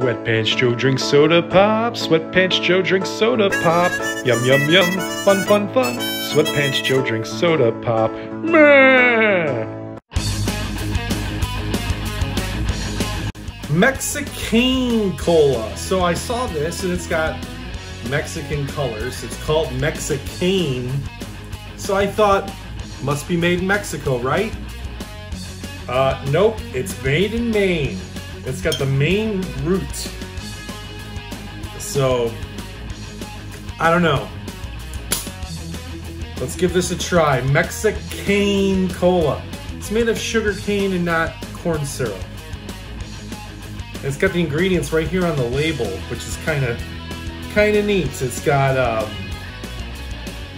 Sweatpants Joe drinks soda pop. Sweatpants Joe drinks soda pop. Yum, yum, yum. Fun, fun, fun. Sweatpants Joe drinks soda pop. Mexicane Cola. So I saw this and it's got Mexican colors. It's called Mexicane. So I thought, must be made in Mexico, right? Nope, it's made in Maine. It's got the Maine root. So, I don't know. Let's give this a try. Mexicane Cola. It's made of sugar cane and not corn syrup. And it's got the ingredients right here on the label, which is kind of neat. It's got,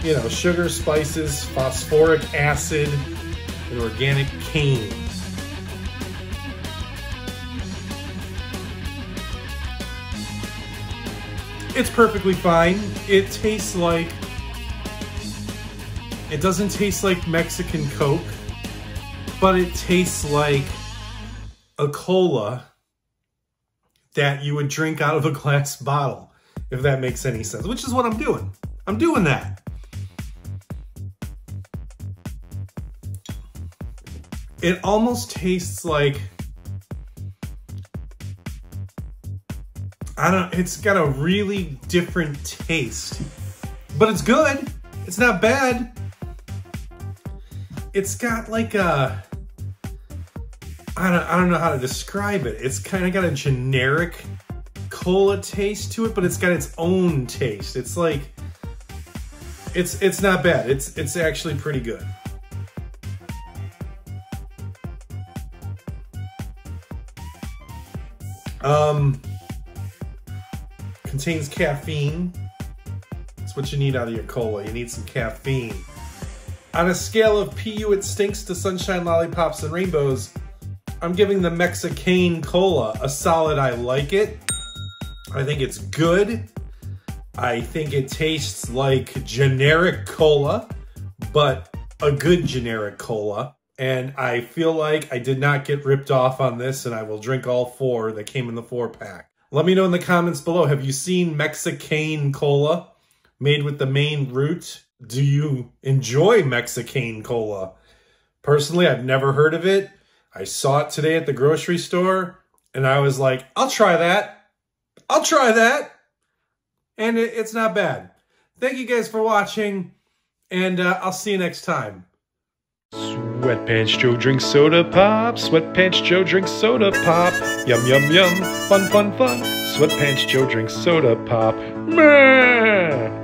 you know, sugar, spices, phosphoric acid, and organic cane. It's perfectly fine. It tastes like... It doesn't taste like Mexican Coke, but it tastes like a cola that you would drink out of a glass bottle, if that makes any sense, which is what I'm doing. I'm doing that. It almost tastes like... it's got a really different taste, but it's good. It's not bad. It's got like a, I don't know how to describe it. It's kind of got a generic cola taste to it, but it's got its own taste. It's like, it's not bad. It's actually pretty good. Contains caffeine. That's what you need out of your cola. You need some caffeine. On a scale of PU it stinks to sunshine, lollipops, and rainbows, I'm giving the Mexicane Cola a solid. I like it. I think it's good. I think it tastes like generic cola, but a good generic cola. And I feel like I did not get ripped off on this, and I will drink all four that came in the 4-pack. Let me know in the comments below, have you seen Mexicane Cola made with the Maine root? Do you enjoy Mexicane Cola? Personally, I've never heard of it. I saw it today at the grocery store, and I was like, I'll try that. I'll try that. And it's not bad. Thank you guys for watching, and I'll see you next time. Sweatpants Joe drinks soda pop. Sweatpants Joe drinks soda pop. Yum, yum, yum. Fun, fun, fun. Sweatpants Joe drinks soda pop. Meh!